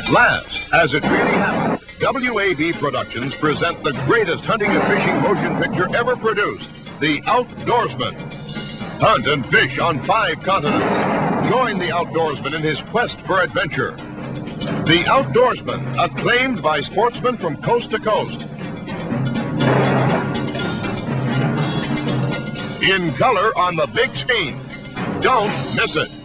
At last, as it really happened, WAB Productions present the greatest hunting and fishing motion picture ever produced, The Outdoorsman. Hunt and fish on 5 continents. Join The Outdoorsman in his quest for adventure. The Outdoorsman, acclaimed by sportsmen from coast to coast. In color on the big screen. Don't miss it.